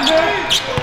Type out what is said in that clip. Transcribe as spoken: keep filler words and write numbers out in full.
Hey!